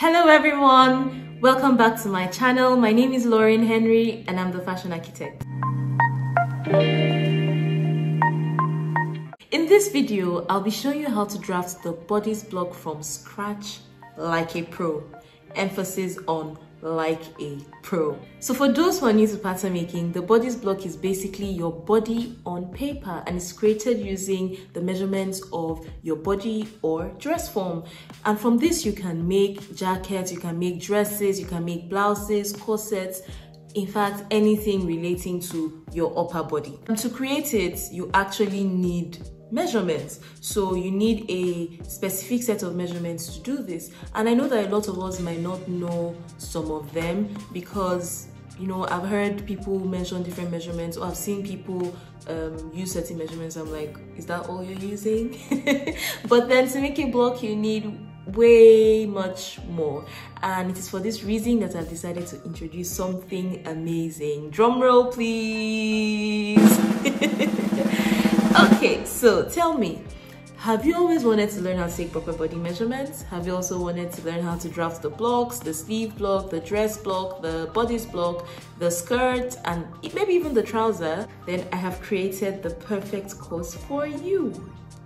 Hello everyone, welcome back to my channel. My name is Lauren Henry and I'm the Fashion Architect. In this video, I'll be showing you how to draft the bodice block from scratch like a pro. Emphasis on like a pro. So for those who are new to pattern making, the bodice block is basically your body on paper, and it's created using the measurements of your body or dress form. And from this you can make jackets, you can make dresses, you can make blouses, corsets, in fact anything relating to your upper body. And to create it, you actually need measurements. So you need a specific set of measurements to do this, and I know that a lot of us might not know some of them because, you know, I've heard people mention different measurements, or I've seen people use certain measurements. I'm like, is that all you're using? But then to make a block you need way much more, and it is for this reason that I've decided to introduce something amazing. Drum roll please. Okay, so tell me, have you always wanted to learn how to take proper body measurements? Have you also wanted to learn how to draft the blocks, the sleeve block, the dress block, the bodice block, the skirt, and maybe even the trouser? Then I have created the perfect course for you.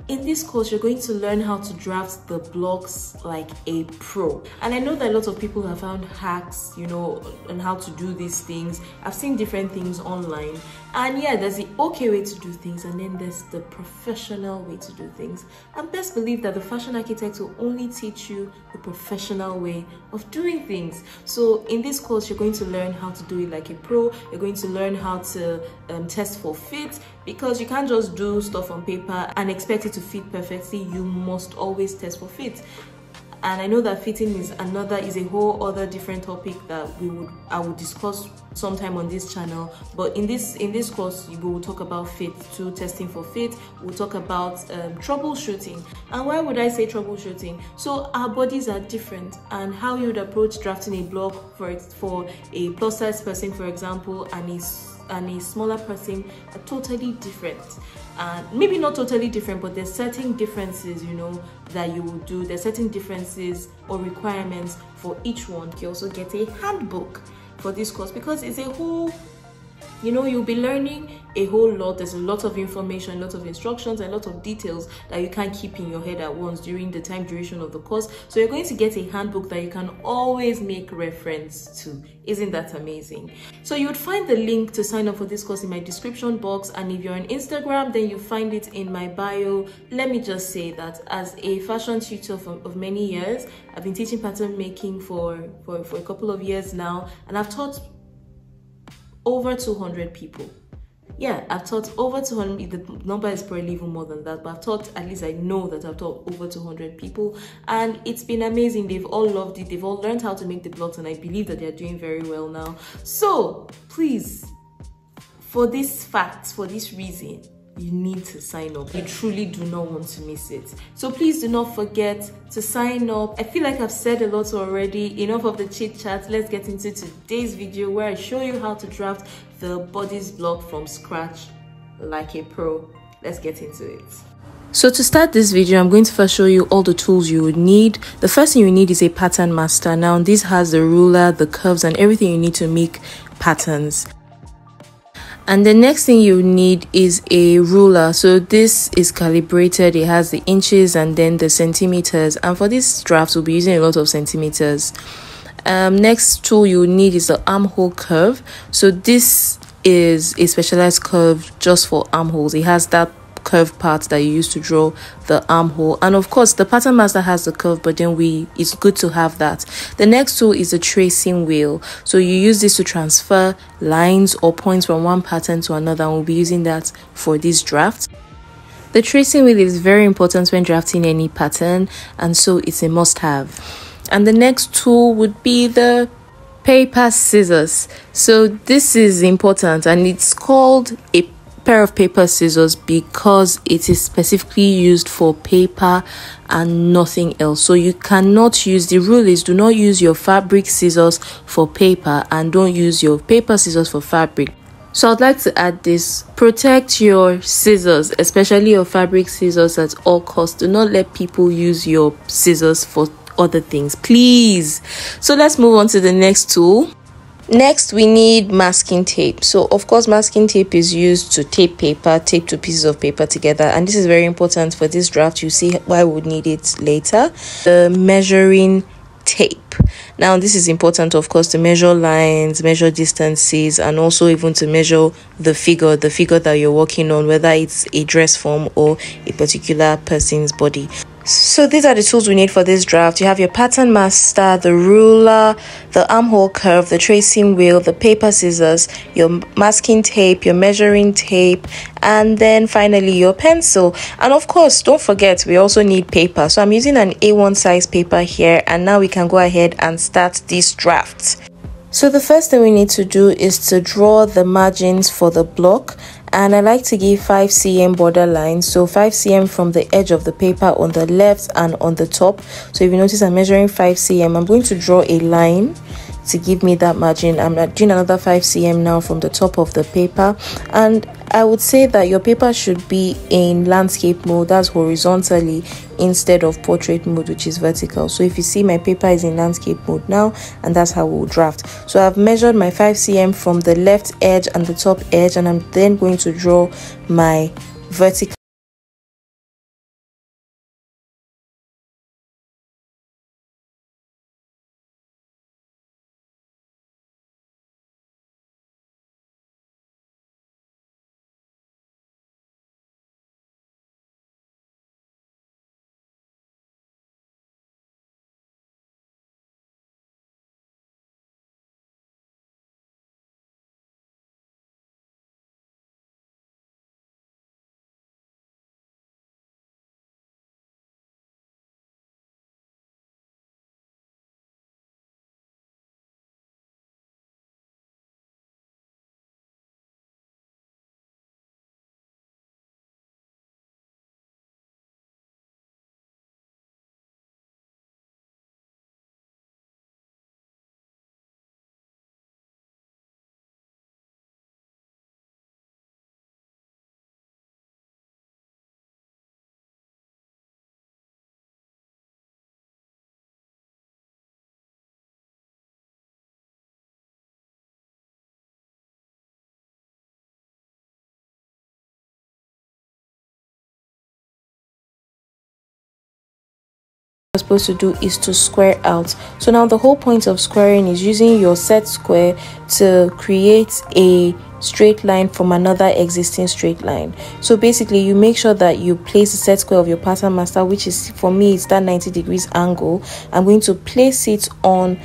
In this course, you're going to learn how to draft the blocks like a pro. And I know that a lot of people have found hacks, you know, on how to do these things. I've seen different things online. And yeah, there's the okay way to do things, and then there's the professional way to do things. And best believe that the Fashion Architect will only teach you the professional way of doing things. So in this course, you're going to learn how to do it like a pro. You're going to learn how to test for fit, because you can't just do stuff on paper and expect it to fit perfectly. You must always test for fit. And I know that fitting is a whole other different topic that I would discuss sometime on this channel. But in this course, we will talk about fit too, testing for fit. We'll talk about troubleshooting. And why would I say troubleshooting? So our bodies are different, and how you would approach drafting a block for a plus size person, for example, and a smaller person are totally different. Maybe not totally different, but there's certain differences, you know, that you will do. There's certain differences or requirements for each one. You also get a handbook for this course, because it's a whole, you know, you'll be learning a whole lot. There's a lot of information, a lot of instructions, a lot of details that you can't keep in your head at once during the time duration of the course. So you're going to get a handbook that you can always make reference to. Isn't that amazing? So you would find the link to sign up for this course in my description box, and if you're on Instagram, then you find it in my bio. Let me just say that as a fashion tutor of many years, I've been teaching pattern making for a couple of years now, and I've taught over 200 people. Yeah, I've taught over 200, the number is probably even more than that, but I've taught, at least I know that I've taught over 200 people, and it's been amazing. They've all loved it, they've all learned how to make the blocks, and I believe that they're doing very well now. So please, for this fact, for this reason, you need to sign up. You truly do not want to miss it. So please do not forget to sign up. I feel like I've said a lot already. Enough of the chit chat. Let's get into today's video where I show you how to draft the bodice block from scratch like a pro. Let's get into it. So to start this video, I'm going to first show you all the tools you would need. The first thing you need is a pattern master. Now this has the ruler, the curves, and everything you need to make patterns. And the next thing you need is a ruler. So this is calibrated, it has the inches and then the centimeters, and for this draft we'll be using a lot of centimeters. Next tool you need is the armhole curve. So this is a specialized curve just for armholes. It has that curved part that you use to draw the armhole, and of course the pattern master has the curve, but then it's good to have that. The next tool is a tracing wheel. So you use this to transfer lines or points from one pattern to another, and we'll be using that for this draft. The tracing wheel is very important when drafting any pattern, and so it's a must-have. And the next tool would be the paper scissors. So this is important, and it's called a pair of paper scissors because it is specifically used for paper and nothing else. So you cannot use, the rule is do not use your fabric scissors for paper, and don't use your paper scissors for fabric. So I'd like to add this: protect your scissors, especially your fabric scissors, at all costs. Do not let people use your scissors for other things, please. So let's move on to the next tool. Next, we need masking tape. So of course, masking tape is used to tape two pieces of paper together, and this is very important for this draft. You see why we would need it later. The measuring tape. Now this is important, of course, to measure lines, measure distances, and also even to measure the figure that you're working on, whether it's a dress form or a particular person's body. So these are the tools we need for this draft. You have your pattern master, the ruler, the armhole curve, the tracing wheel, the paper scissors, your masking tape, your measuring tape, and then finally your pencil. And of course, don't forget, we also need paper. So I'm using an A1 size paper here, and now we can go ahead and start this draft. So the first thing we need to do is to draw the margins for the block, and I like to give 5 cm border line, so 5 cm from the edge of the paper on the left and on the top. So if you notice, I'm measuring 5 cm. I'm going to draw a line to give me that margin. I'm doing another 5 cm now from the top of the paper, and I would say that your paper should be in landscape mode, that's horizontally, instead of portrait mode, which is vertical. So if you see, my paper is in landscape mode now, and that's how we'll draft. So I've measured my 5 cm from the left edge and the top edge, and I'm then going to draw my vertical. We're supposed to do is to square out. So now the whole point of squaring is using your set square to create a straight line from another existing straight line. So basically, you make sure that you place the set square of your pattern master, which is, for me, it's that 90 degrees angle. I'm going to place it on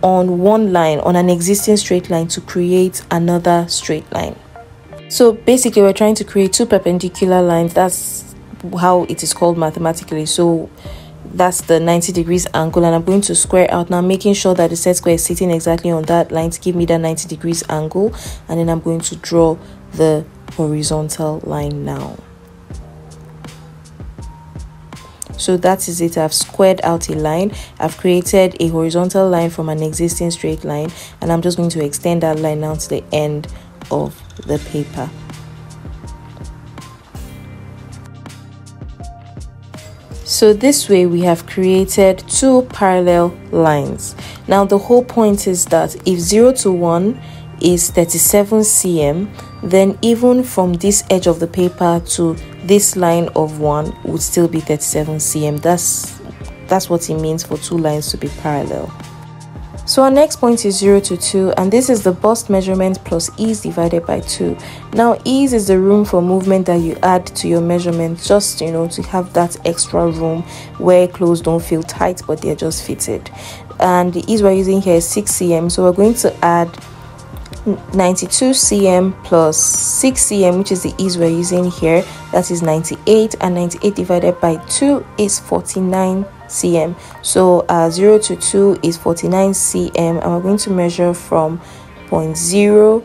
one line, on an existing straight line, to create another straight line. So basically, we're trying to create two perpendicular lines. That's how it is called mathematically. So that's the 90 degrees angle, and I'm going to square out now, making sure that the set square is sitting exactly on that line to give me that 90 degrees angle, and then I'm going to draw the horizontal line now. So that is it. I've squared out a line, I've created a horizontal line from an existing straight line, and I'm just going to extend that line now to the end of the paper. So this way we have created two parallel lines. Now the whole point is that if 0 to 1 is 37 cm, then even from this edge of the paper to this line of 1 would still be 37 cm. That's what it means for two lines to be parallel. So our next point is 0 to 2, and this is the bust measurement plus ease divided by 2. Now ease is the room for movement that you add to your measurement, just, you know, to have that extra room where clothes don't feel tight but they're just fitted. And the ease we're using here is 6 cm, so we're going to add 92 cm plus 6 cm, which is the ease we're using here, that is 98, and 98 divided by 2 is 49 cm. So 0 to 2 is 49 cm, and we're going to measure from point 0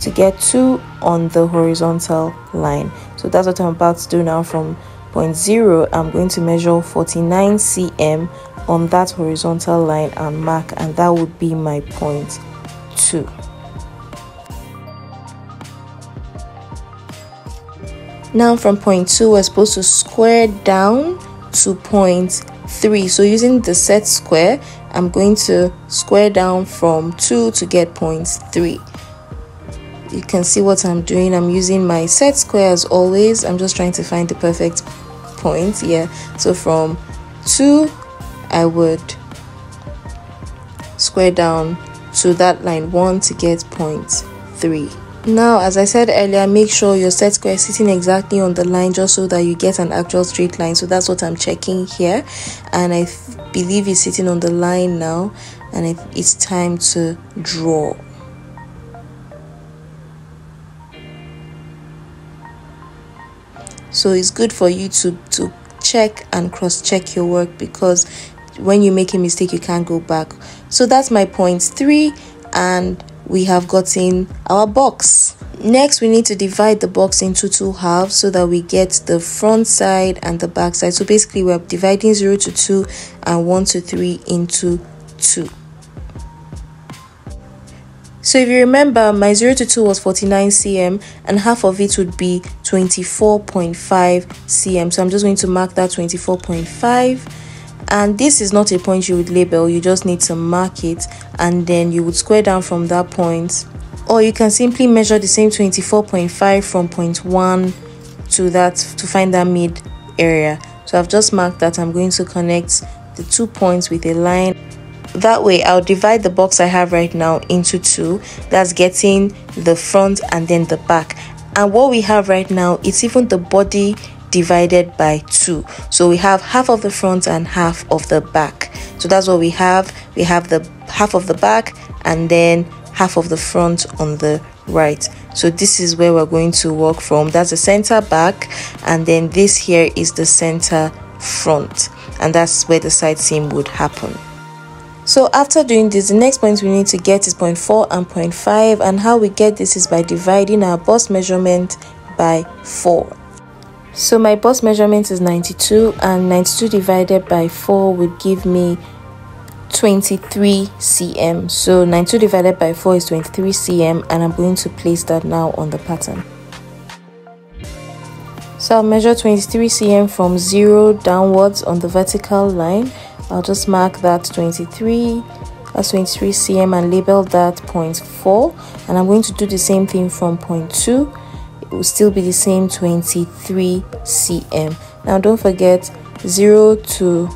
to get 2 on the horizontal line. So that's what I'm about to do now. From point 0, I'm going to measure 49 cm on that horizontal line and mark, and that would be my point 2. Now from point 2, we're supposed to square down to point 3. So using the set square, I'm going to square down from 2 to get 0.3. You can see what I'm doing. I'm using my set square as always. I'm just trying to find the perfect point. Yeah, so from 2 I would square down to that line 1 to get 0.3. Now, as I said earlier, make sure your set square is sitting exactly on the line, just so that you get an actual straight line. So that's what I'm checking here, and I believe it's sitting on the line now, and it's time to draw. So it's good for you to check and cross-check your work, because when you make a mistake you can't go back. So that's my 0.3, and we have gotten our box. Next, we need to divide the box into 2 halves so that we get the front side and the back side. So basically we're dividing 0 to 2 and 1 to 3 into 2. So if you remember, my 0 to 2 was 49 cm and half of it would be 24.5 cm. So I'm just going to mark that 24.5. And this is not a point you would label, you just need to mark it, and then you would square down from that point, or you can simply measure the same 24.5 from point 1 to that to find that mid area. So I've just marked that. I'm going to connect the 2 points with a line. That way I'll divide the box I have right now into 2. That's getting the front and then the back. And what we have right now, it's even the body divided by 2. So we have half of the front and half of the back. So that's what we have. We have the half of the back and then half of the front on the right. So this is where we're going to work from. That's the center back, and then this here is the center front, and that's where the side seam would happen. So after doing this, the next point we need to get is 0.4 and 0.5, and how we get this is by dividing our bust measurement by 4. So my bust measurement is 92, and 92 divided by 4 would give me 23 cm. So 92 divided by 4 is 23 cm, and I'm going to place that now on the pattern. So I'll measure 23 cm from 0 downwards on the vertical line. I'll just mark that 23, that's 23 cm, and label that 0.4, and I'm going to do the same thing from 0.2. It will still be the same 23 cm. Now don't forget, 0 to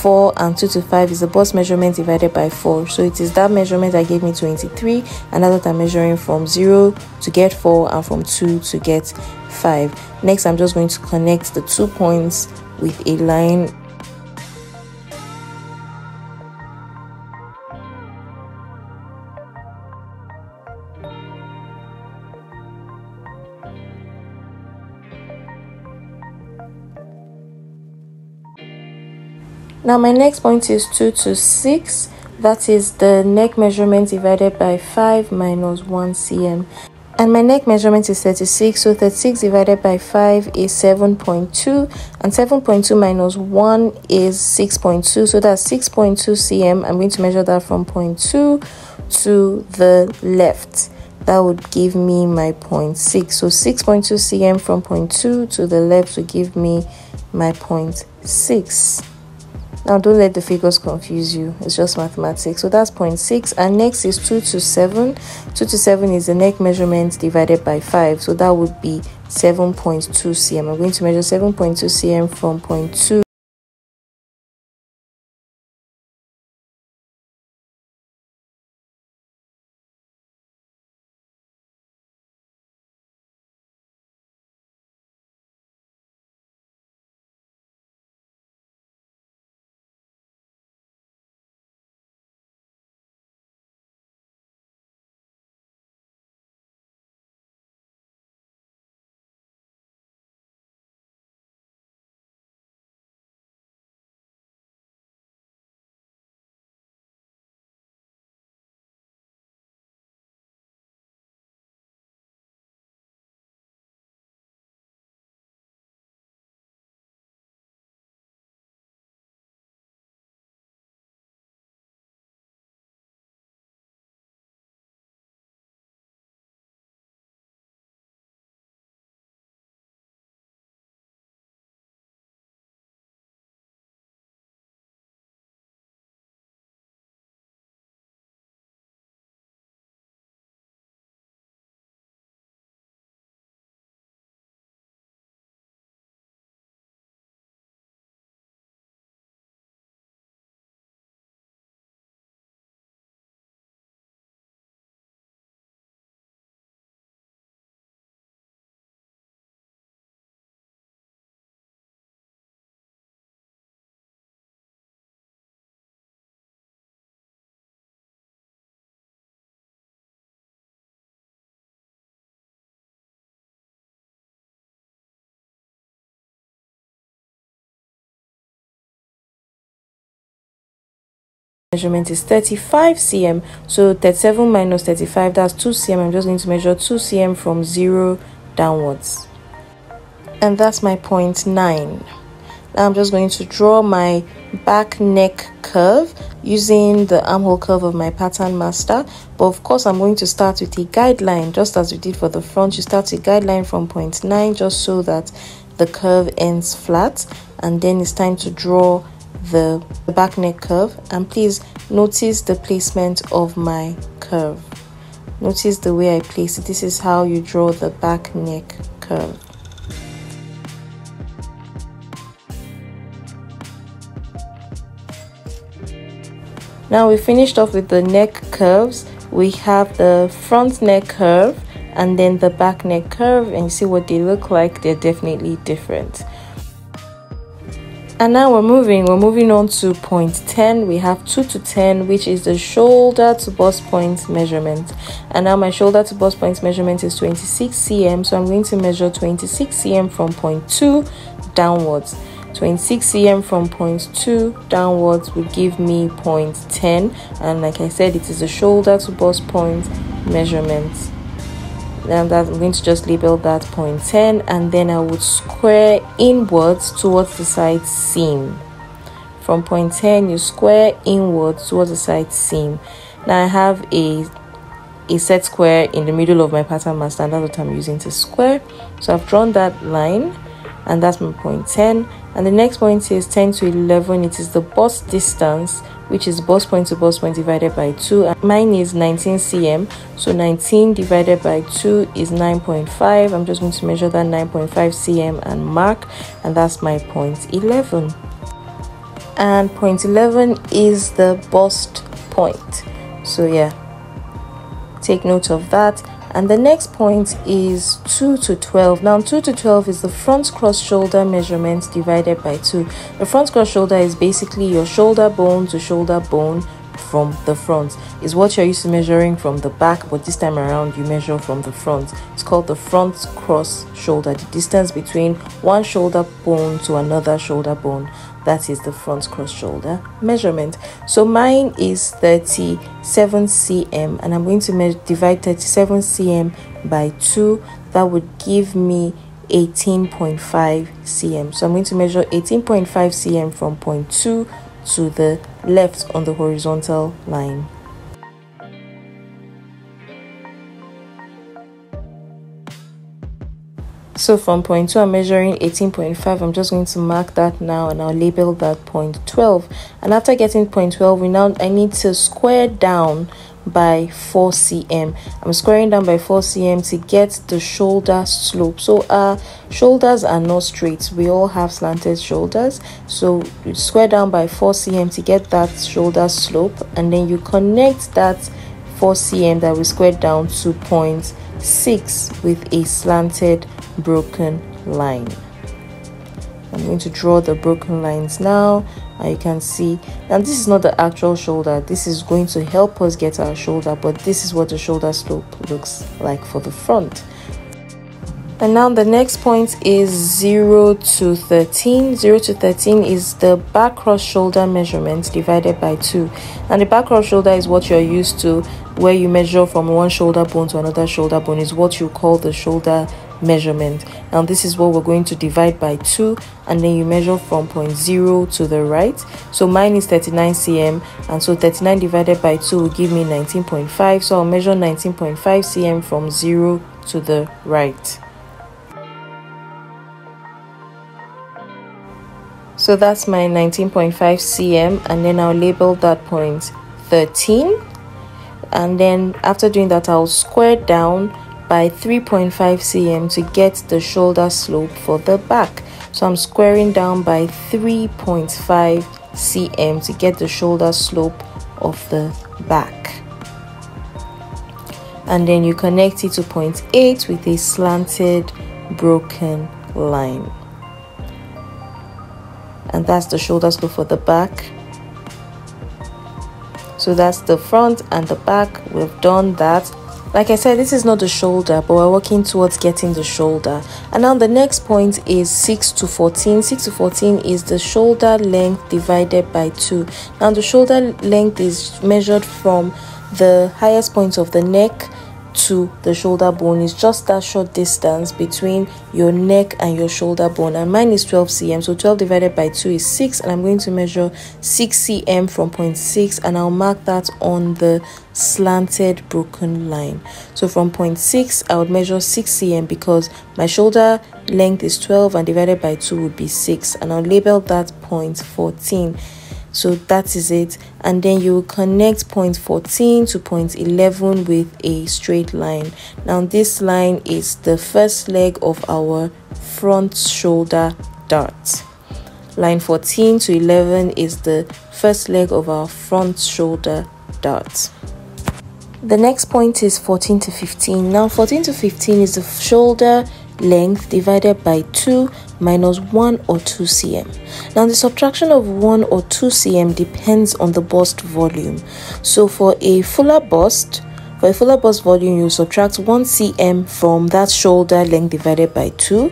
4 and 2 to 5 is the bust measurement divided by 4. So it is that measurement that gave me 23, and that's what I'm measuring from 0 to get 4 and from 2 to get 5. Next, I'm just going to connect the 2 points with a line. Now my next point is 2 to 6, that is the neck measurement divided by 5 minus 1 cm. And my neck measurement is 36, so 36 divided by 5 is 7.2, and 7.2 minus 1 is 6.2, so that's 6.2 cm. I'm going to measure that from 0.2 to the left. That would give me my 0.6. So 6.2 cm from 0.2 to the left will give me my 0.6. Now don't let the figures confuse you, it's just mathematics. So that's 0.6, and next is 2 to 7. 2 to 7 is the neck measurement divided by 5, so that would be 7.2 cm. I'm going to measure 7.2 cm from 0.2. Measurement is 35 cm, so 37 minus 35, that's 2 cm. I'm just going to measure 2 cm from 0 downwards, and that's my point 9. Now I'm just going to draw my back neck curve using the armhole curve of my pattern master, but of course I'm going to start with a guideline just as we did for the front. You start a guideline from point 9 just so that the curve ends flat, and then it's time to draw the back neck curve. And please notice the placement of my curve. Notice the way I place it. This is how you draw the back neck curve. Now we finished off with the neck curves. We have the front neck curve and then the back neck curve, and you see what they look like. They're definitely different. And now we're moving on to point 10. We have 2 to 10, which is the shoulder to bust point measurement. And now my shoulder to bust point measurement is 26 cm, so I'm going to measure 26 cm from point 2 downwards. 26 cm from point 2 downwards would give me point 10, and like I said, it is a shoulder to bust point measurement. And I'm going to just label that point 10, and then I would square inwards towards the side seam. From point 10 you square inwards towards the side seam. Now I have a set square in the middle of my pattern master, and that's what I'm using to square. So I've drawn that line, and that's my point 10. And the next point is 10 to 11. It is the bust distance, which is bust point to bust point divided by 2, and mine is 19 cm, so 19 divided by 2 is 9.5. I'm just going to measure that 9.5 cm and mark, and that's my point 11. And point 11 is the bust point, so yeah, take note of that. And the next point is 2 to 12. Now 2 to 12 is the front cross shoulder measurement divided by 2. The front cross shoulder is basically your shoulder bone to shoulder bone from the front. It's what you're used to measuring from the back, but this time around you measure from the front. It's called the front cross shoulder, the distance between one shoulder bone to another shoulder bone. That is the front cross shoulder measurement. So mine is 37 cm, and I'm going to divide 37 cm by 2. That would give me 18.5 cm, so I'm going to measure 18.5 cm from point 2 to the left on the horizontal line. So from point 2 I'm measuring 18.5. I'm just going to mark that now, and I'll label that point 12. And after getting point 12, I need to square down by 4 cm. I'm squaring down by 4 cm to get the shoulder slope. So our shoulders are not straight, we all have slanted shoulders, so you square down by 4 cm to get that shoulder slope, and then you connect that 4 cm that we squared down to point 6 with a slanted broken line. I'm going to draw the broken lines now, and you can see, and this is not the actual shoulder. This is going to help us get our shoulder, but this is what the shoulder slope looks like for the front. And now the next point is 0 to 13. 0 to 13 is the back cross shoulder measurement divided by 2. And the back cross shoulder is what you're used to, where you measure from one shoulder bone to another shoulder bone. Is what you call the shoulder measurement. And this is what we're going to divide by 2, and then you measure from point 0 to the right. So mine is 39 cm, and so 39 divided by 2 will give me 19.5. So I'll measure 19.5 cm from 0 to the right. So that's my 19.5 cm, and then I'll label that point 13, and then after doing that I'll square down by 3.5 cm to get the shoulder slope for the back. So I'm squaring down by 3.5 cm to get the shoulder slope of the back, and then you connect it to point 8 with a slanted broken line. And that's the shoulder slope for the back. So that's the front and the back. We've done that. Like I said, this is not the shoulder, but we're working towards getting the shoulder. And now the next point is 6 to 14. 6 to 14 is the shoulder length divided by 2. Now the shoulder length is measured from the highest point of the neck to the shoulder bone. Is just that short distance between your neck and your shoulder bone, and mine is 12 cm, so 12 divided by 2 is 6, and I'm going to measure 6 cm from point 6, and I'll mark that on the slanted broken line. So from point 6 I would measure 6 cm, because my shoulder length is 12 and divided by 2 would be 6, and I'll label that point 14. So that is it, and then you will connect point 14 to point 11 with a straight line. Now this line is the first leg of our front shoulder dart. Line 14 to 11 is the first leg of our front shoulder dart. The next point is 14 to 15. Now 14 to 15 is the shoulder length divided by 2 minus 1 or 2 cm. Now the subtraction of 1 or 2 cm depends on the bust volume. So for a fuller bust volume, you subtract 1 cm from that shoulder length divided by 2.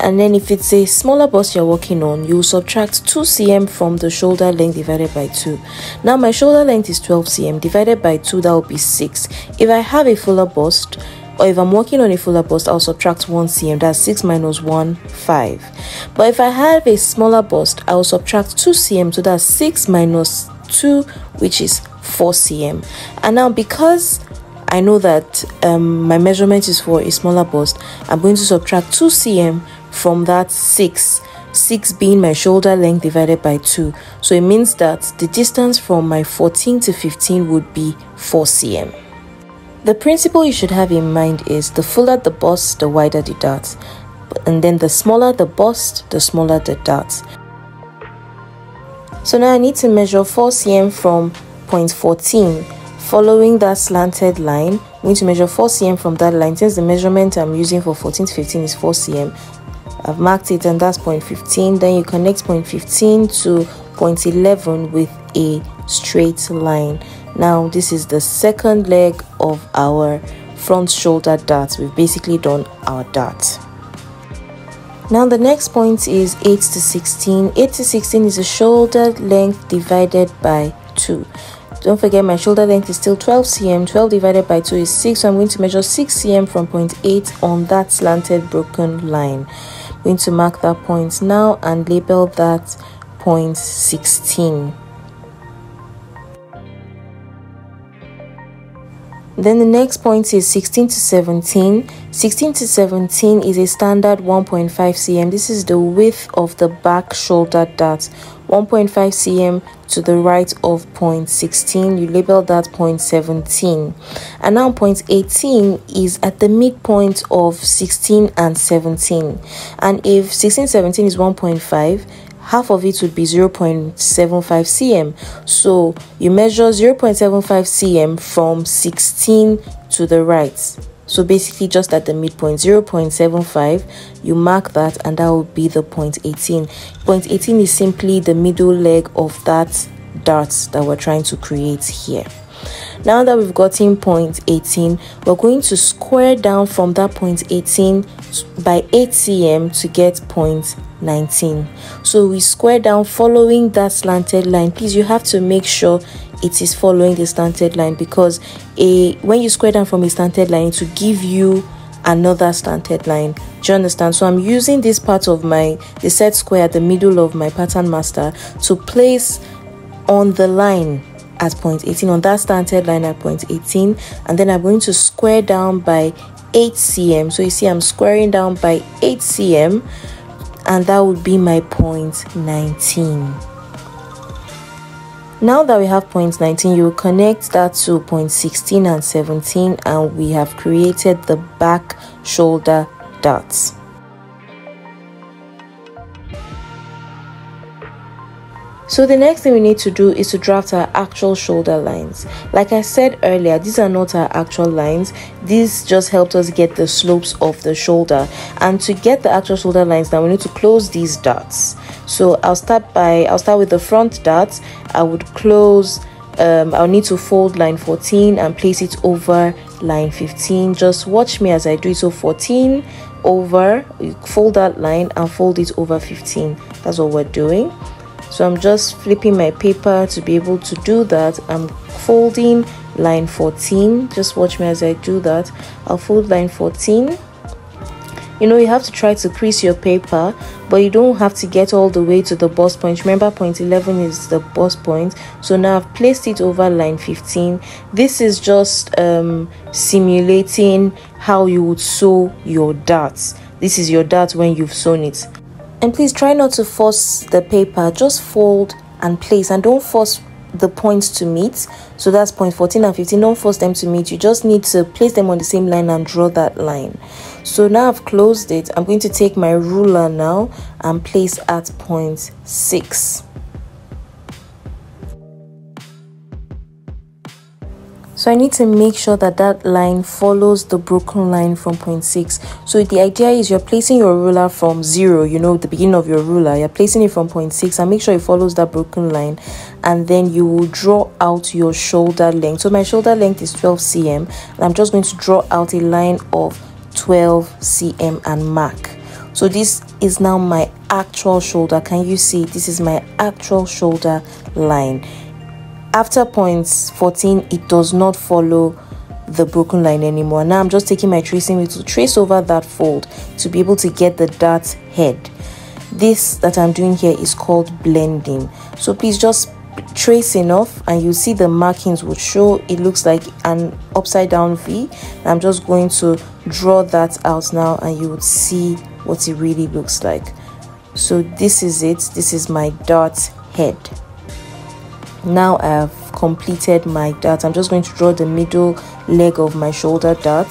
And then if it's a smaller bust you're working on, you subtract 2 cm from the shoulder length divided by 2. Now my shoulder length is 12 cm divided by 2, that would be 6. If I have a fuller bust, or if I'm working on a fuller bust, I'll subtract 1 cm, that's 6 minus 1, 5. But if I have a smaller bust, I'll subtract 2 cm, so that's 6 minus 2, which is 4 cm. And now because I know that my measurement is for a smaller bust, I'm going to subtract 2 cm from that 6. 6 being my shoulder length divided by 2. So it means that the distance from my 14 to 15 would be 4 cm. The principle you should have in mind is the fuller the bust, the wider the dart, and then the smaller the bust, the smaller the dart. So now I need to measure 4 cm from point 14. Following that slanted line, I'm going to measure 4 cm from that line. Since the measurement I'm using for 14 to 15 is 4 cm, I've marked it, and that's point 15. Then you connect point 15 to point 11 with a straight line. Now this is the second leg of our front shoulder dart. We've basically done our dart. Now the next point is 8 to 16. 8 to 16 is the shoulder length divided by 2. Don't forget my shoulder length is still 12 cm, 12 divided by 2 is 6, so I'm going to measure 6 cm from point 8 on that slanted broken line. I'm going to mark that point now and label that point 16. Then the next point is 16 to 17. 16 to 17 is a standard 1.5 cm. This is the width of the back shoulder dart. 1.5 cm to the right of point 16. You label that point 17. And now point 18 is at the midpoint of 16 and 17. And if 16, 17 is 1.5, half of it would be 0.75 cm. So you measure 0.75 cm from 16 to the right. So basically just at the midpoint, 0.75, you mark that, and that will be the point 18. Point 18 is simply the middle leg of that dart that we're trying to create here. Now that we've gotten point 18, we're going to square down from that point 18 by 8 cm to get point 19. So we square down following that slanted line. Please, you have to make sure it is following the slanted line, because when you square down from a slanted line, it will give you another slanted line. Do you understand? So I'm using this part of the set square at the middle of my pattern master to place on the line at point 18, on that slanted line at point 18, and then I'm going to square down by 8 cm. So you see I'm squaring down by 8 cm, and that would be my point 19. Now that we have point 19, you will connect that to point 16 and 17, and we have created the back shoulder darts. So the next thing we need to do is to draft our actual shoulder lines. Like I said earlier, these are not our actual lines. These just helped us get the slopes of the shoulder. And to get the actual shoulder lines, now we need to close these darts. So I'll start with the front dart. I would close I'll need to fold line 14 and place it over line 15. Just watch me as I do it. So 14 over, you fold that line and fold it over 15. That's what we're doing. So I'm just flipping my paper to be able to do that. I'm folding line 14. Just watch me as I do that. I'll fold line 14. You know, you have to try to crease your paper, but you don't have to get all the way to the boss point. Remember, point 11 is the boss point. So now I've placed it over line 15. This is just simulating how you would sew your darts. This is your dart when you've sewn it. And please try not to force the paper. Just fold and place, and don't force the points to meet. So that's point 14 and 15. Don't force them to meet. You just need to place them on the same line and draw that line. So now I've closed it. I'm going to take my ruler now and place at point 6. So I need to make sure that that line follows the broken line from point 6. So the idea is you're placing your ruler from 0, you know, the beginning of your ruler. You're placing it from point 6 and make sure it follows that broken line. And then you will draw out your shoulder length. So my shoulder length is 12 cm, and I'm just going to draw out a line of 12 cm and mark. So this is now my actual shoulder. Can you see? This is my actual shoulder line. After points 14, it does not follow the broken line anymore. Now I'm just taking my tracing wheel to trace over that fold to be able to get the dart head. This that I'm doing here is called blending. So please just trace enough and you'll see the markings would show. It looks like an upside down V. I'm just going to draw that out now and you would see what it really looks like. So this is it. This is my dart head. Now I have completed my dart. I'm just going to draw the middle leg of my shoulder dart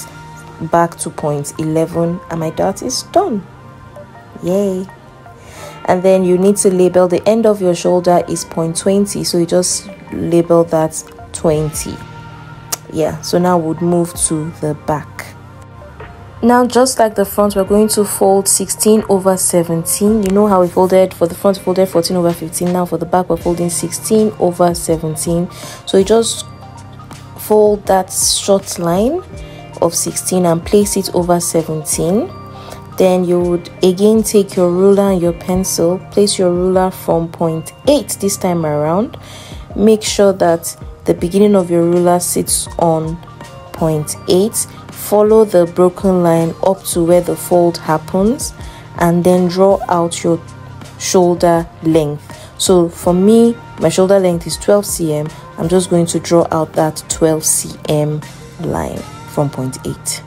back to point 11 and my dart is done. Yay. And then you need to label the end of your shoulder is point 20, so you just label that 20. Yeah, so now we'll move to the back. Now just like the front, we're going to fold 16 over 17. You know how we folded for the front, folded 14 over 15. Now for the back, we're folding 16 over 17. So you just fold that short line of 16 and place it over 17. Then you would again take your ruler and your pencil, place your ruler from point 8 this time around. Make sure that the beginning of your ruler sits on point 8. Follow the broken line up to where the fold happens and then draw out your shoulder length. So for me, my shoulder length is 12 cm. I'm just going to draw out that 12 cm line from point 8.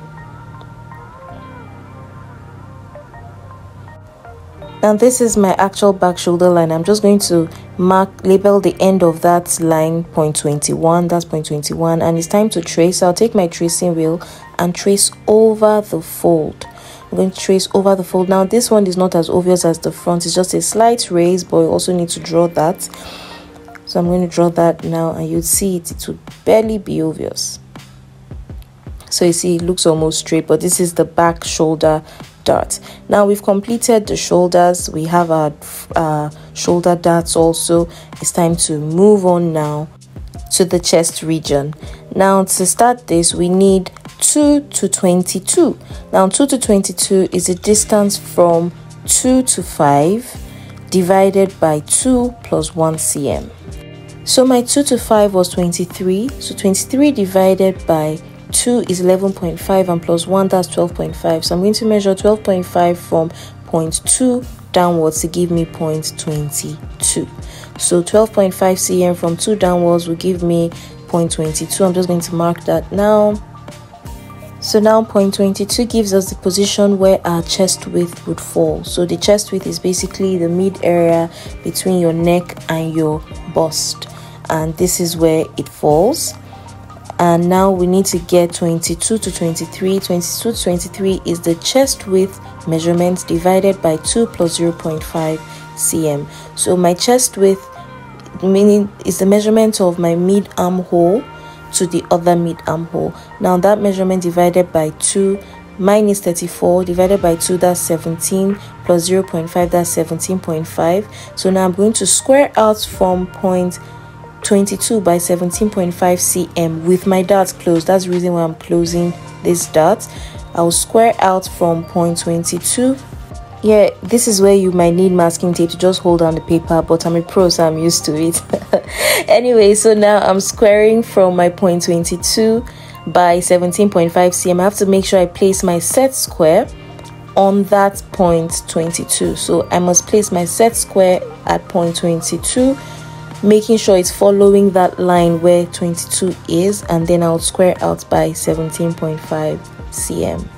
Now this is my actual back shoulder line. I'm just going to label the end of that line point 21. That's point 21, and it's time to trace. So I'll take my tracing wheel and trace over the fold. I'm going to trace over the fold. Now this one is not as obvious as the front. It's just a slight raise, but you also need to draw that. So I'm going to draw that now and you'd see it. It would barely be obvious. So you see it looks almost straight, but this is the back shoulder dart. Now we've completed the shoulders. We have our shoulder darts also. It's time to move on now to the chest region. Now to start this, we need 2 to 22. Now 2 to 22 is a distance from 2 to 5 divided by 2 plus 1 cm. So my 2 to 5 was 23. So 23 divided by 2 is 11.5 and plus 1, that's 12.5. So I'm going to measure 12.5 from point 2 downwards to give me point 22. So 12.5 cm from 2 downwards will give me point 22. I'm just going to mark that now. So now point 22 gives us the position where our chest width would fall. So the chest width is basically the mid area between your neck and your bust, and this is where it falls. And now we need to get 22 to 23. 22 to 23 is the chest width measurement divided by 2 plus 0.5 cm. So my chest width, meaning, is the measurement of my mid armhole to the other mid armhole. Now that measurement divided by 2, mine is 34, divided by 2, that's 17, plus 0.5, that's 17.5. So now I'm going to square out from point 22 by 17.5 cm with my darts closed. That's the reason why I'm closing this dart. I'll square out from point 22. Yeah, this is where you might need masking tape to just hold down the paper, but I'm a pro, so I'm used to it. Anyway, so now I'm squaring from my point 22 by 17.5 cm. I have to make sure I place my set square on that point 22. So I must place my set square at point 22, making sure it's following that line where 22 is, and then I'll square out by 17.5 cm.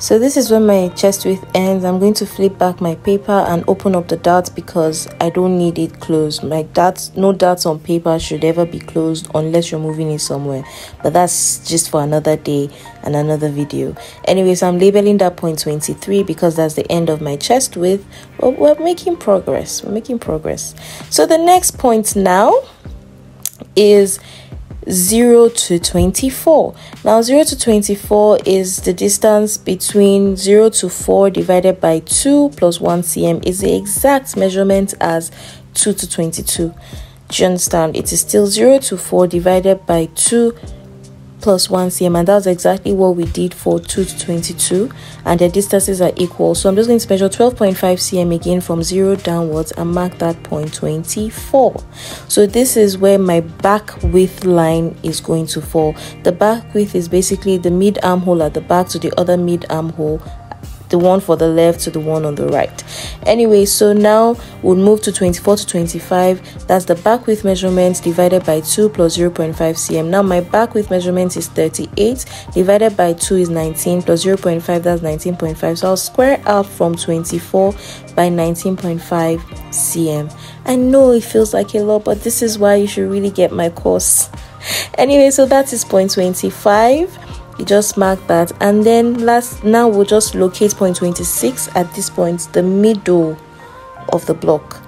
So this is where my chest width ends. I'm going to flip back my paper and open up the darts because I don't need it closed. My darts, no darts on paper should ever be closed unless you're moving it somewhere. But that's just for another day and another video. Anyways, I'm labeling that point 23 because that's the end of my chest width. But we're making progress. We're making progress. So the next point now is 0 to 24. Now 0 to 24 is the distance between 0 to 4 divided by 2 plus 1 cm is the exact measurement as 2 to 22. Do you understand? It is still 0 to 4 divided by 2 plus 1 cm, and that's exactly what we did for 2 to 22, and their distances are equal. So I'm just going to measure 12.5 cm again from 0 downwards and mark that point 24. So this is where my back width line is going to fall. The back width is basically the mid armhole at the back to the other mid armhole, the one for the left to the one on the right. Anyway, so now we'll move to 24 to 25. That's the back width measurement divided by 2 plus 0.5 cm. Now my back width measurement is 38 divided by 2 is 19 plus 0.5, that's 19.5. So I'll square out from 24 by 19.5 cm. I know it feels like a lot, but this is why you should really get my course. Anyway, so that is point 25. You just mark that, and then now we'll just locate point 26 at this point, the middle of the block.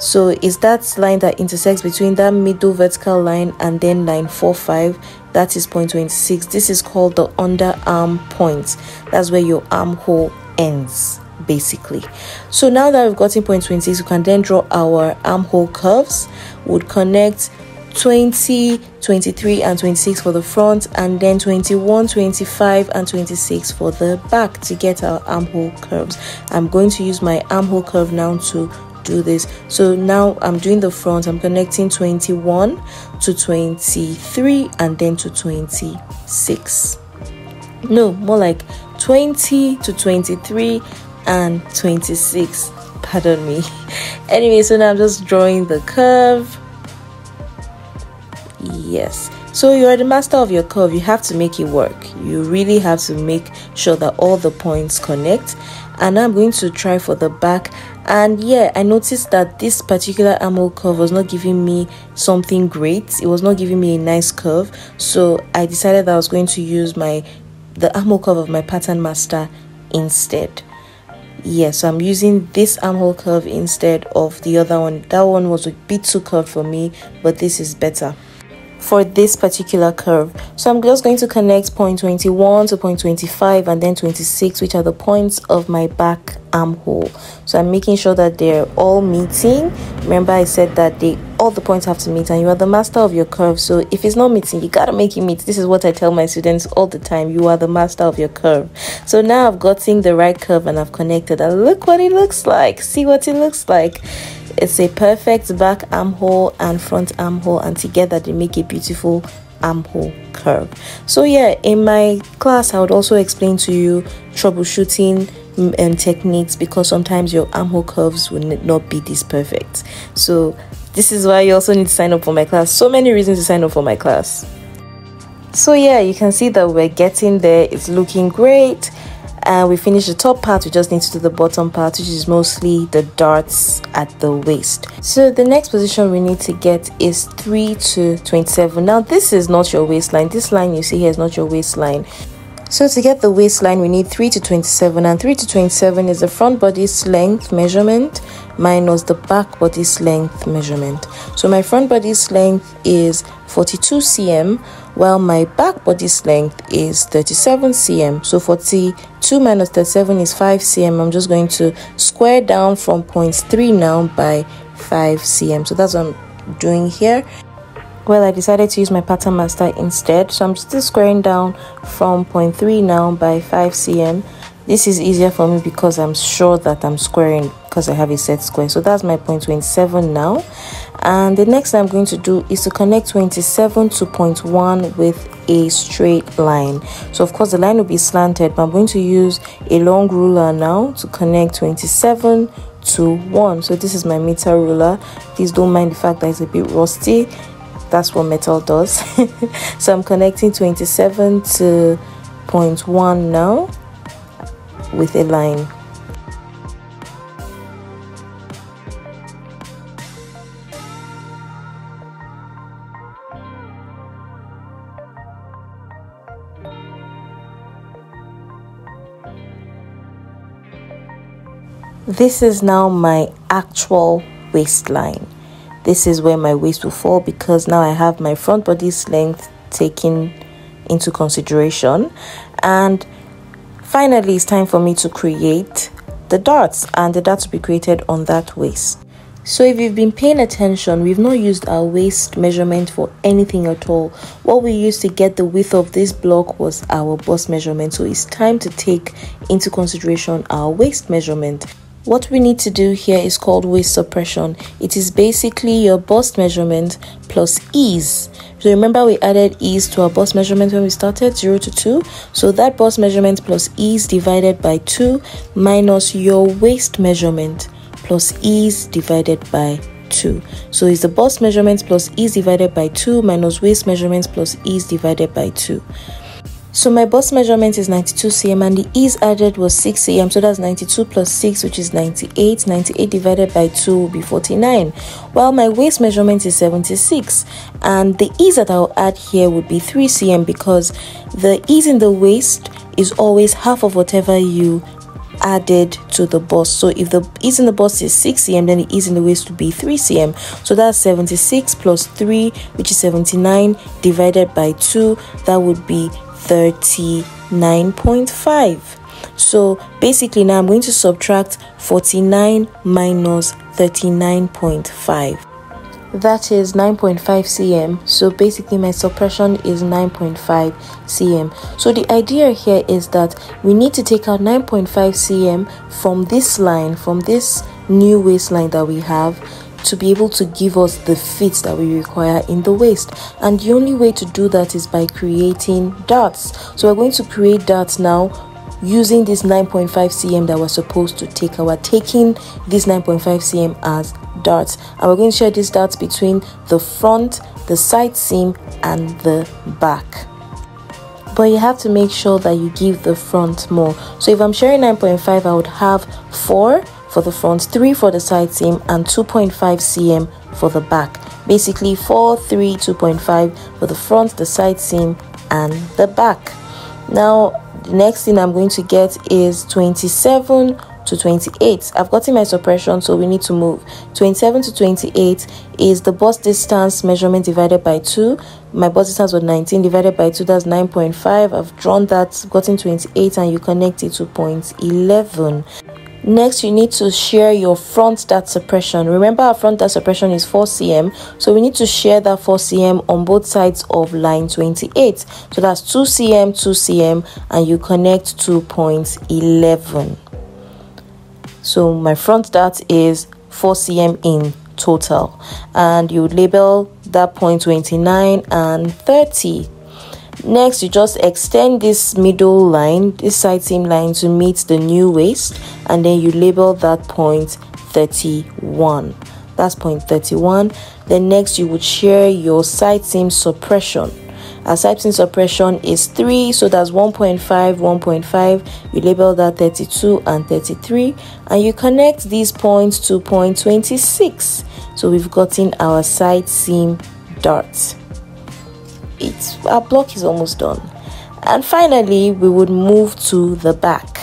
So it's that line that intersects between that middle vertical line and then line 45. That is point 26. This is called the underarm point. That's where your armhole ends basically. So now that we've gotten point 26, we can then draw our armhole curves. We'll connect 20, 23 and 26 for the front, and then 21, 25 and 26 for the back to get our armhole curves. I'm going to use my armhole curve now to do this. So now I'm doing the front. I'm connecting 21 to 23 and then to 26. No, more like 20 to 23 and 26. Pardon me. Anyway, so now I'm just drawing the curve. Yes, so you are the master of your curve. You have to make it work. You really have to make sure that all the points connect. And I'm going to try for the back, and yeah, I noticed that this particular armhole curve was not giving me something great. It was not giving me a nice curve, so I decided that I was going to use the armhole curve of my pattern master instead. Yeah, so I'm using this armhole curve instead of the other one. That one was a bit too curved for me, but this is better for this particular curve. So I'm just going to connect point 21 to point 25 and then 26, which are the points of my back armhole. So I'm making sure that they're all meeting. Remember I said that all the points have to meet, and you are the master of your curve. So if it's not meeting, you gotta make it meet. This is what I tell my students all the time. You are the master of your curve. So now I've gotten the right curve and I've connected, and look what it looks like. See what it looks like. It's a perfect back armhole and front armhole, and together they make a beautiful armhole curve. So yeah, in my class I would also explain to you troubleshooting and techniques, because sometimes your armhole curves will not be this perfect. So this is why you also need to sign up for my class. So many reasons to sign up for my class. So yeah, you can see that we're getting there. It's looking great. And we finished the top part. We just need to do the bottom part, which is mostly the darts at the waist. So the next position we need to get is 3 to 27. Now this is not your waistline. This line you see here is not your waistline. So to get the waistline, we need 3 to 27, and 3 to 27 is the front body's length measurement minus the back body's length measurement. So my front body's length is 42 cm while my back body's length is 37 cm. So 42 minus 37 is 5 cm. I'm just going to square down from 0.3 now by 5 cm. So that's what I'm doing here. Well, I decided to use my pattern master instead, so I'm still squaring down from 0.3 now by 5 cm. This is easier for me because I'm sure that I'm squaring because I have a set square. So that's my 0.27 now. And the next thing I'm going to do is to connect 27 to 0.1 with a straight line. So of course the line will be slanted, but I'm going to use a long ruler now to connect 27 to 1. So this is my meter ruler. Please don't mind the fact that it's a bit rusty. That's what metal does. So I'm connecting 27 to 0.1 now with a line. This is now my actual waistline. This is where my waist will fall because now I have my front body's length taken into consideration. And finally, it's time for me to create the darts, and the darts will be created on that waist. So if you've been paying attention, we've not used our waist measurement for anything at all. What we used to get the width of this block was our bust measurement. So it's time to take into consideration our waist measurement. What we need to do here is called waist suppression. It is basically your bust measurement plus ease. So remember we added ease to our bust measurement when we started, 0 to 2. So that bust measurement plus ease divided by 2 minus your waist measurement plus ease divided by 2. So it's the bust measurement plus ease divided by 2 minus waist measurement plus ease divided by 2. So my bust measurement is 92 cm and the ease added was 6 cm. So that's 92 plus 6, which is 98. 98 divided by 2 will be 49. While my waist measurement is 76. And the ease that I'll add here would be 3 cm because the ease in the waist is always half of whatever you added to the bust. So if the ease in the bust is 6 cm, then the ease in the waist would be 3 cm. So that's 76 plus 3, which is 79, divided by 2. That would be 39.5. So basically now I'm going to subtract 49 minus 39.5. That is 9.5 cm. So basically my suppression is 9.5 cm. So the idea here is that we need to take out 9.5 cm from this line, from this new waistline that we have, to be able to give us the fit that we require in the waist. And the only way to do that is by creating darts. So we're going to create darts now using this 9.5 cm that we're supposed to take. We're taking this 9.5 cm as darts, and we're going to share these darts between the front, the side seam and the back. But you have to make sure that you give the front more. So if I'm sharing 9.5, I would have 4 for the front, 3 for the side seam and 2.5 cm for the back. Basically 4, 3, 2.5 for the front, the side seam and the back. Now the next thing I'm going to get is 27 to 28. I've gotten my suppression, so we need to move. 27 to 28 is the bust distance measurement divided by 2. My bust distance was 19 divided by 2, that's 9.5. I've drawn that, gotten 28 and you connect it to 0.11. Next, you need to share your front dart suppression. Remember, our front dart suppression is 4 cm, so we need to share that 4 cm on both sides of line 28. So that's 2 cm, 2 cm, and you connect to 0.11. So my front dart is 4 cm in total, and you would label that 0.29 and 30. Next, you just extend this middle line, this side seam line, to meet the new waist, and then you label that 0.31. That's 0.31. Then next, you would share your side seam suppression. Our side seam suppression is 3, so that's 1.5, 1.5. You label that 32 and 33, and you connect these points to 0.26. So we've gotten our side seam darts. Our block is almost done, And finally, we would move to the back.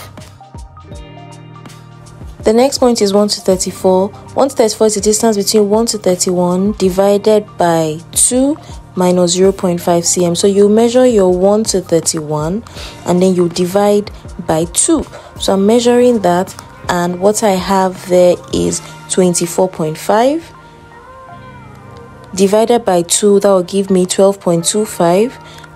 The next point is 1 to 34. 1 to 34 is the distance between 1 to 31 divided by 2 minus 0.5 cm. So you measure your 1 to 31 and then you divide by 2. So I'm measuring that, and what I have there is 24.5 divided by 2. That will give me 12.25,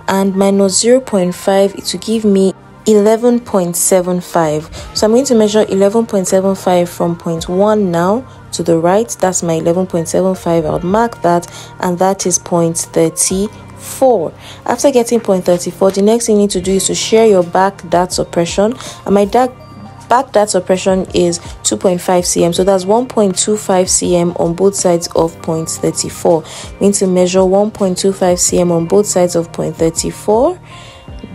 and minus 0.5, it will give me 11.75. So I'm going to measure 11.75 from point 1 now to the right. That's my 11.75. I'll mark that, and that is point 34. After getting point 34, the next thing you need to do is to share your back dart suppression, and my back dart suppression is 2.5 cm, so that's 1.25 cm on both sides of point 34. We need to measure 1.25 cm on both sides of point 34.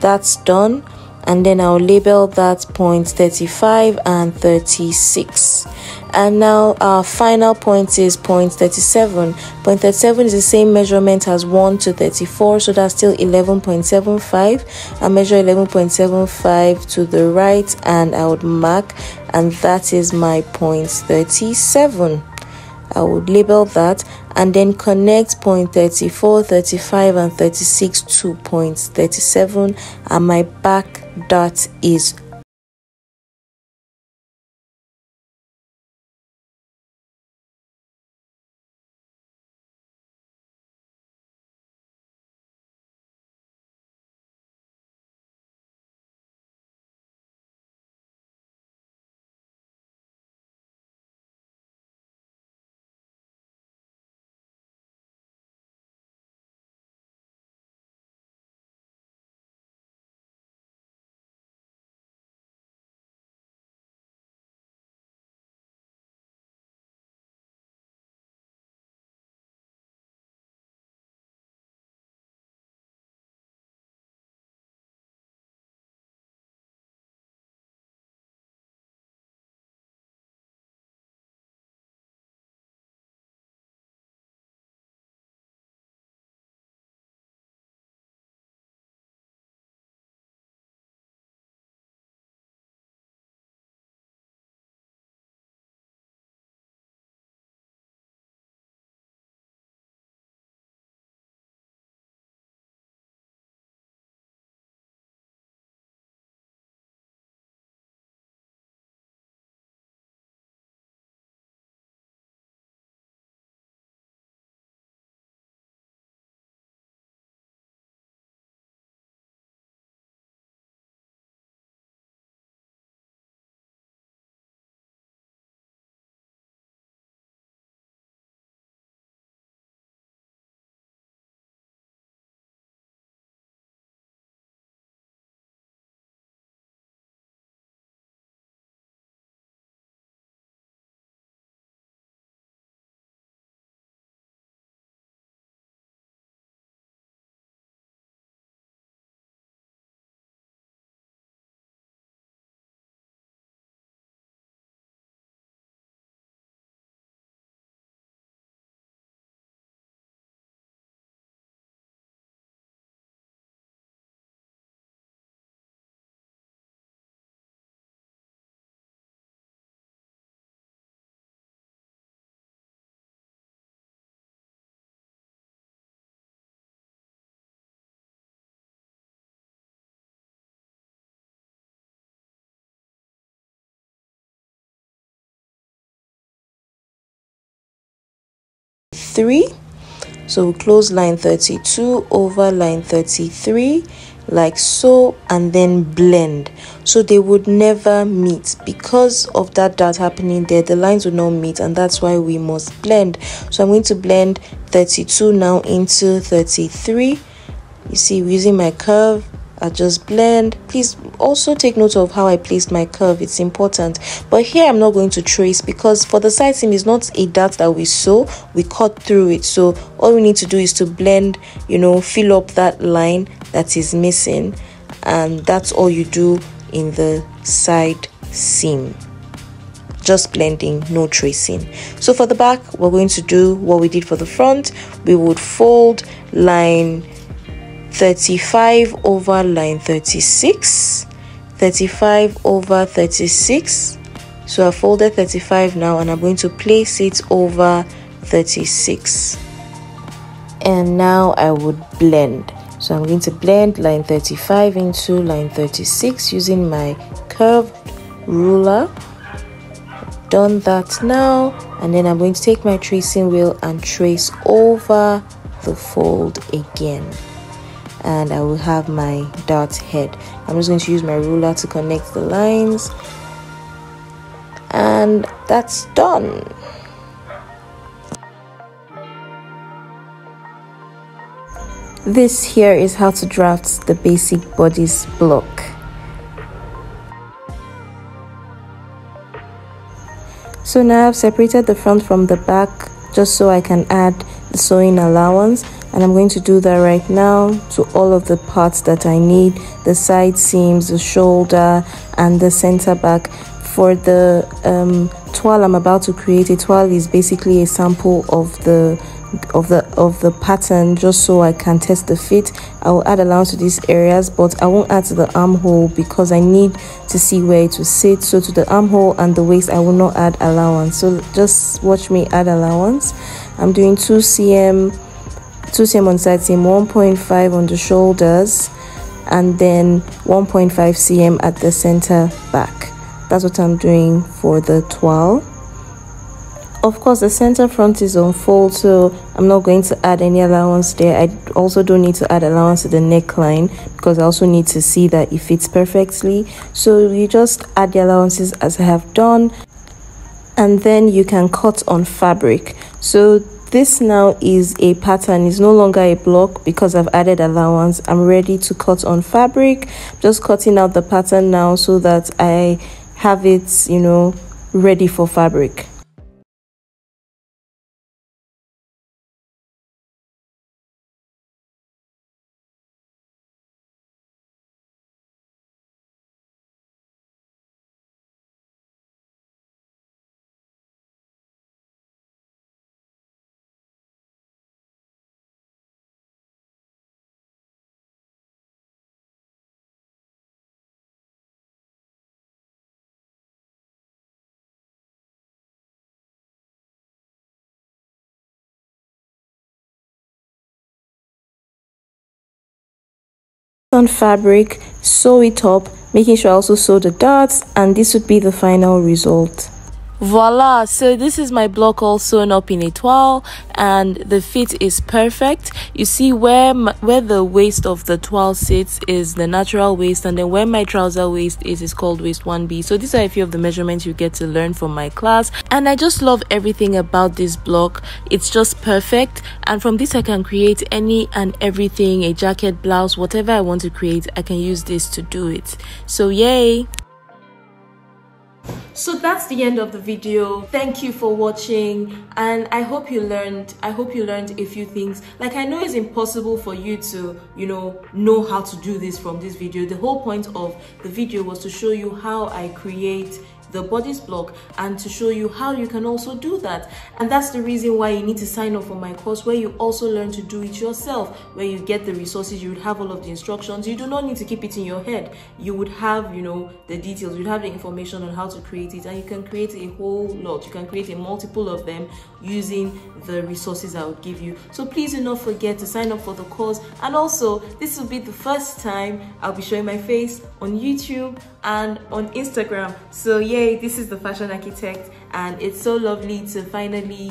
That's done, and then I'll label that point 35 and 36. And now our final point is point 37. Point 37 is the same measurement as 1 to 34, so that's still 11.75. I measure 11.75 to the right, and I would mark, and that is my point 37. I would label that, and then connect point 34, 35 and 36 to point 37, and my back dart is three. So we'll close line 32 over line 33 like so, and then blend. So they would never meet because of that dart happening there. The lines would not meet, and that's why we must blend. So I'm going to blend 32 now into 33. You see, using my curve, I just blend. Please also take note of how I placed my curve, it's important. But here I'm not going to trace, because for the side seam is not a dart that we sew, we cut through it. So all we need to do is to blend, you know, fill up that line that is missing, and that's all you do in the side seam. Just blending, no tracing. So for the back, we're going to do what we did for the front. We would fold line 35 over line 36, 35 over 36. So I folded 35 now and I'm going to place it over 36. And now I would blend. So I'm going to blend line 35 into line 36 using my curved ruler. Done that now, and then I'm going to take my tracing wheel and trace over the fold again, and I will have my dart head. I'm just going to use my ruler to connect the lines, and that's done. This here is how to draft the basic bodice block. So now I've separated the front from the back just so I can add the sewing allowance, and I'm going to do that right now to all of the parts that I need: the side seams, the shoulder, and the center back. For the toile I'm about to create, a toile is basically a sample of the pattern just so I can test the fit. I will add allowance to these areas, but I won't add to the armhole because I need to see where it will sit. So to the armhole and the waist I will not add allowance, so just watch me add allowance. I'm doing 2 cm on side seam, 1.5 on the shoulders, and then 1.5 cm at the center back. That's what I'm doing for the toile. Of course, the center front is on fold, so I'm not going to add any allowance there. I also don't need to add allowance to the neckline because I also need to see that it fits perfectly. So you just add the allowances as I have done, and then you can cut on fabric. So this now is a pattern, it's no longer a block because I've added allowance. I'm ready to cut on fabric. Just cutting out the pattern now so that I have it, you know, ready for fabric. On fabric, sew it up, making sure I also sew the darts, and this would be the final result. Voila, so this is my block all sewn up in a toile, and the fit is perfect. You see where the waist of the toile sits is the natural waist, and then where my trouser waist is called waist 1B. So these are a few of the measurements you get to learn from my class, and I just love everything about this block. It's just perfect, and from this I can create any and everything, a jacket, blouse, whatever I want to create, I can use this to do it. So yay! So that's the end of the video. Thank you for watching, and I hope you learned a few things. Like, I know it's impossible for you to know how to do this from this video. The whole point of the video was to show you how I create the bodice block and to show you how you can also do that, and that's the reason why you need to sign up for my course, where you also learn to do it yourself, where you get the resources, you would have all of the instructions, you do not need to keep it in your head, you would have the details, you'd have the information on how to create it, and you can create a whole lot, you can create a multiple of them using the resources I would give you. So please do not forget to sign up for the course, and also this will be the first time I'll be showing my face on YouTube and on Instagram. So yeah, this is The Fashion Architect, and it's so lovely to finally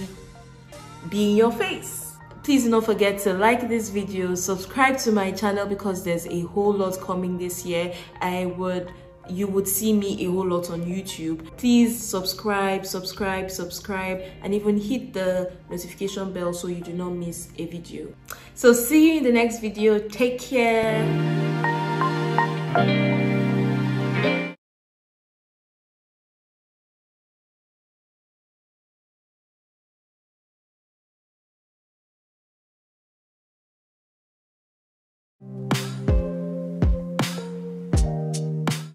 be in your face. Please do not forget to like this video, subscribe to my channel because there's a whole lot coming this year. You would see me a whole lot on YouTube. Please subscribe, and even hit the notification bell so you do not miss a video. So see you in the next video. Take care.